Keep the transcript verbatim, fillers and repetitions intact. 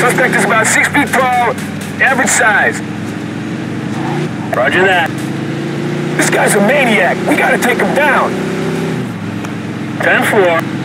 Suspect is about six feet tall, average size. Roger that. This guy's a maniac. We gotta take him down. ten four.